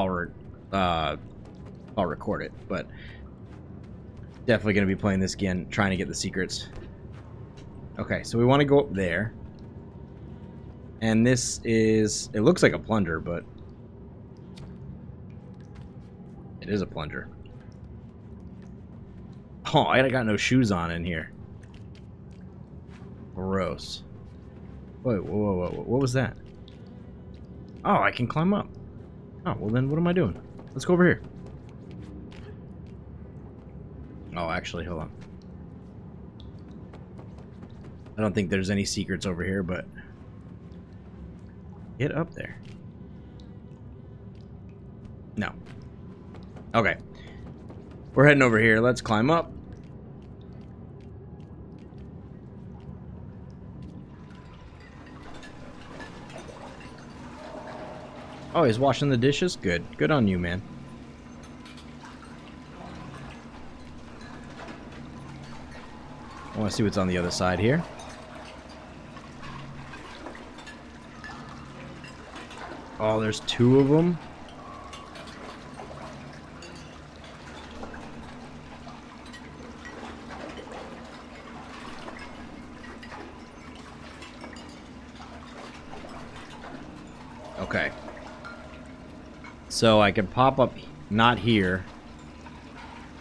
I'll record it, but definitely gonna be playing this again, trying to get the secrets. Okay, so we want to go up there. And this is... It looks like a plunger, but... It is a plunger. Oh, I got no shoes on in here. Gross. Wait, whoa. What was that? Oh, I can climb up. Oh, well then what am I doing? Let's go over here. Oh, actually, hold on. I don't think there's any secrets over here, but... Get up there. No. Okay. We're heading over here. Let's climb up. Oh, he's washing the dishes? Good. Good on you, man. I want to see what's on the other side here. Oh, there's two of them. Okay. So I could pop up, not here.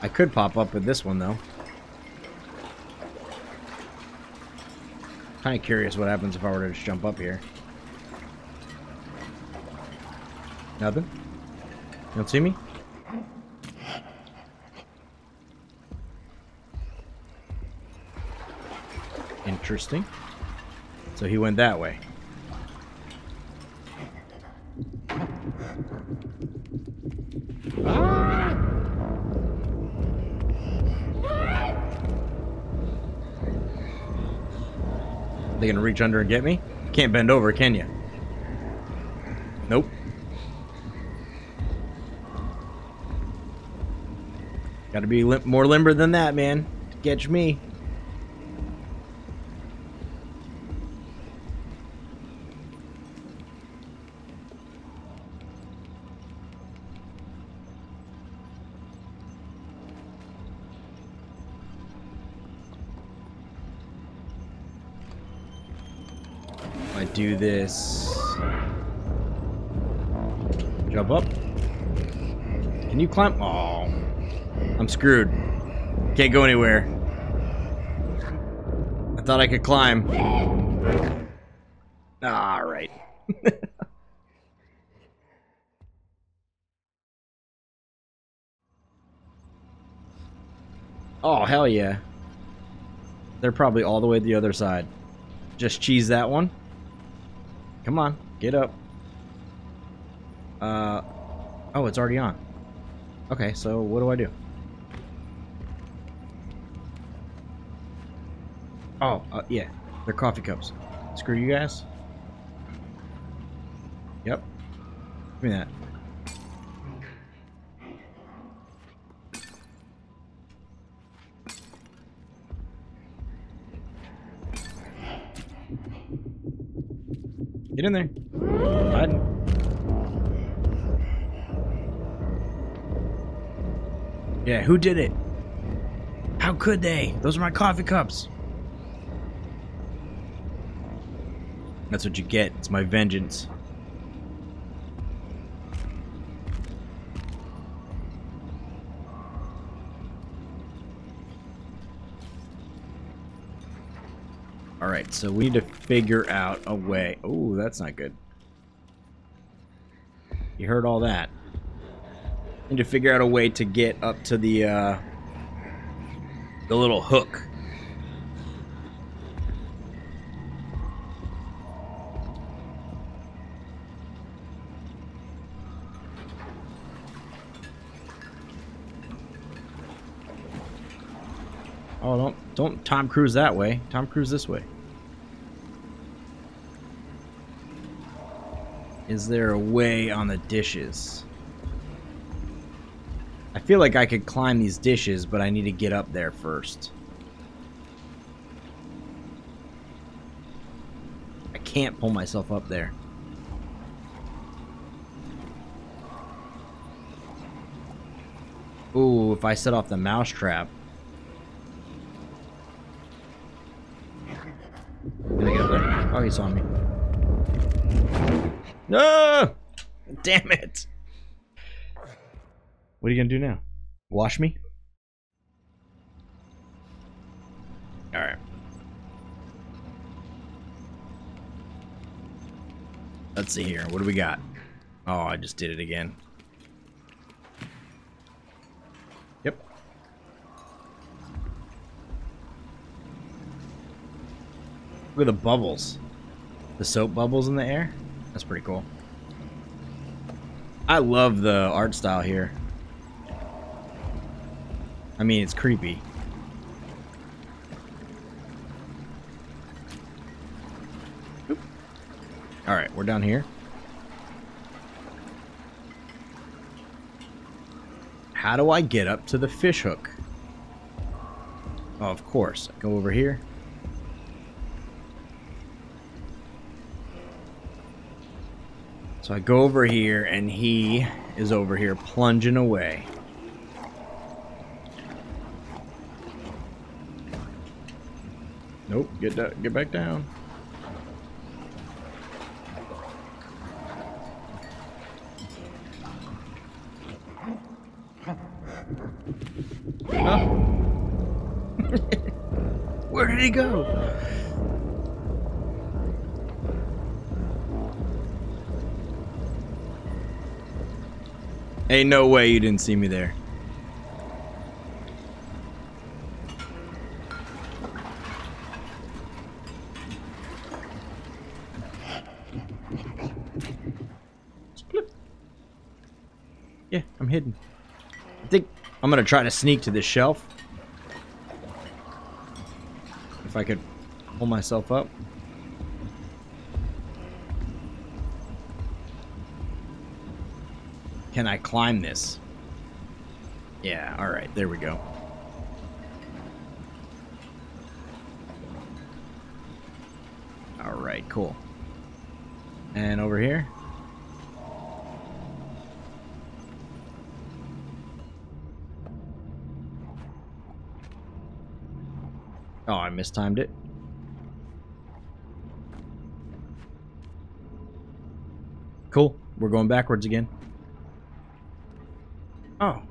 I could pop up with this one, though. Kind of curious what happens if I were to just jump up here. Nothing? You don't see me? Interesting. So he went that way. Ah! Are they gonna reach under and get me? Can't bend over, can you? Nope. Gotta be more limber than that, man. Catch me. If I do this, jump up. Can you climb? Oh, I'm screwed. Can't go anywhere. I thought I could climb. All right. Oh, hell yeah. They're probably all the way to the other side. Just cheese that one. Come on, get up. Oh, it's already on. Okay, so what do? Oh, yeah. They're coffee cups. Screw you guys. Yep. Give me that. Get in there. Hide. Yeah, who did it? How could they? Those are my coffee cups. That's what you get. It's my vengeance. Alright, so we need to figure out a way. Oh, that's not good. You heard all that. Need to figure out a way to get up to the little hook. Oh, don't Tom Cruise that way. Tom Cruise this way. Is there a way on the dishes? I feel like I could climb these dishes, but I need to get up there first. I can't pull myself up there. Ooh, if I set off the mousetrap. Oh, he saw me. No! Damn it! What are you gonna do now? Wash me? Alright. Let's see here. What do we got? Oh, I just did it again. Yep. Look at the bubbles. The soap bubbles in the air? That's pretty cool. I love the art style here. I mean, it's creepy. Alright, we're down here. How do I get up to the fish hook? Oh, of course. I go over here. So I go over here, and he is over here plunging away. Nope, get back down. Oh. Where did he go? Ain't no way you didn't see me there. Yeah, I'm hidden. I think I'm gonna try to sneak to this shelf. If I could pull myself up. Can I climb this? Yeah, alright, there we go. cool. And over here. Oh, I mistimed it. Cool. We're going backwards again. Oh.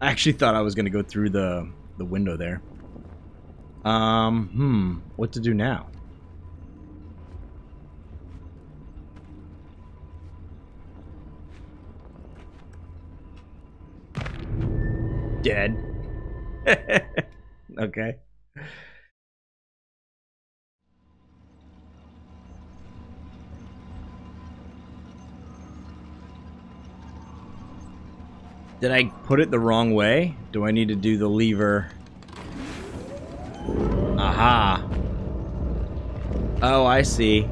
I actually thought I was going to go through the window there. What to do now? Dead. Okay. Did I put it the wrong way? Do I need to do the lever? Aha. Oh, I see.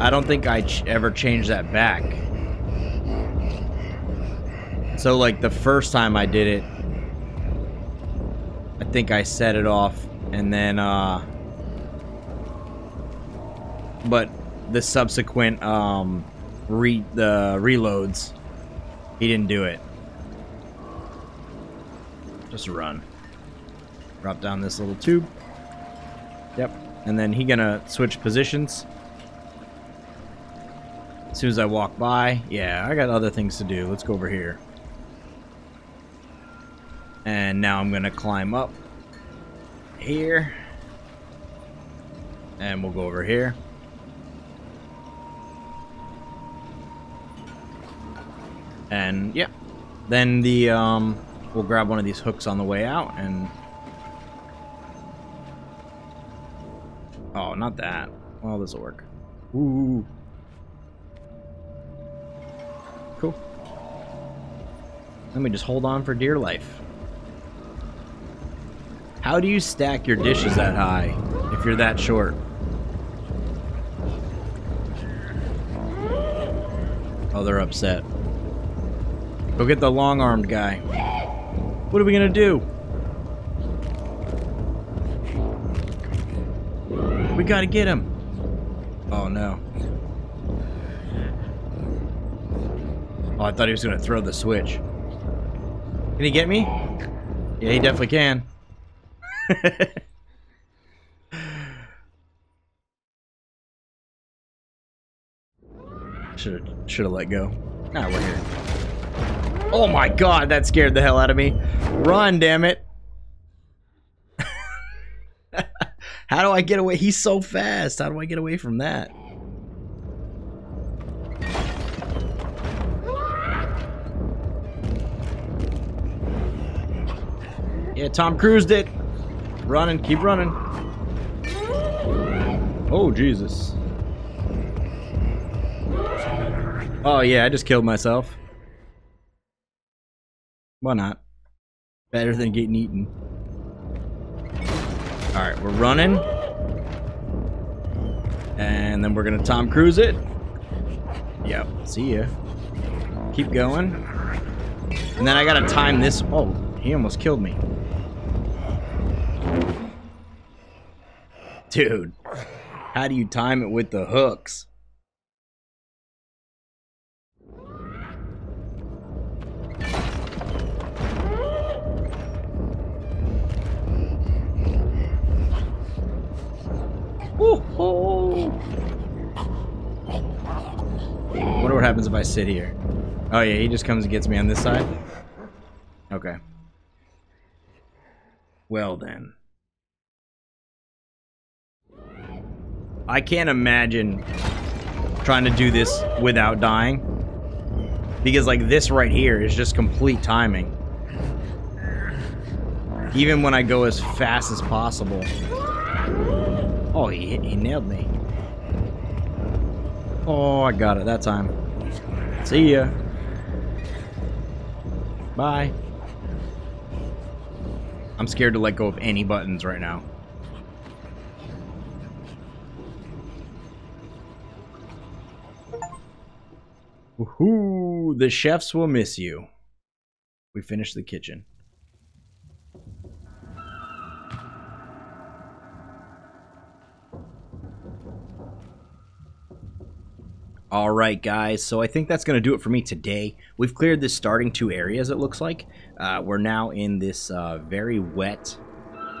I don't think I ever changed that back. So, like, the first time I did it, I think I set it off, and then, but the subsequent, reloads, he didn't do it. Just run. Drop down this little tube. Yep. And then he gonna switch positions. As soon as I walk by. Yeah, I got other things to do. Let's go over here. And now I'm gonna climb up here. And we'll go over here. And yeah. Then the we'll grab one of these hooks on the way out and... Oh, not that. Well, this'll work. Ooh. Cool. Let me just hold on for dear life. How do you stack your dishes that high if you're that short? Oh, they're upset. Go get the long-armed guy. What are we gonna do? We gotta get him. Oh no. Oh, I thought he was gonna throw the switch. Can he get me? Yeah, he definitely can. Should have let go. Nah, we're here. Oh my god, that scared the hell out of me. Run, damn it. How do I get away? He's so fast. How do I get away from that? Yeah, Tom Cruise did. Running, keep running. Oh, Jesus. Oh, yeah, I just killed myself. Why not? Better than getting eaten. Alright, we're running. And then we're gonna Tom Cruise it. Yep, see ya. Keep going. And then I gotta time this. Oh, he almost killed me. Dude, how do you time it with the hooks? Woo-hoo. I wonder what happens if I sit here. Oh yeah, he just comes and gets me on this side. Okay. Well then. I can't imagine trying to do this without dying. Because like this right here is just complete timing. Even when I go as fast as possible. Oh, he nailed me. Oh, I got it that time. See ya. Bye. I'm scared to let go of any buttons right now. Woohoo! The chefs will miss you. We finished the kitchen. All right, guys, so I think that's going to do it for me today. We've cleared this starting two areas, it looks like. We're now in this very wet,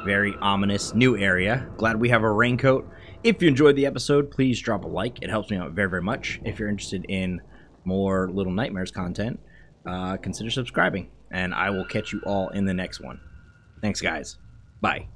very ominous new area. Glad we have a raincoat. If you enjoyed the episode, please drop a like. It helps me out very, very much. If you're interested in more Little Nightmares content, consider subscribing. And I will catch you all in the next one. Thanks, guys. Bye.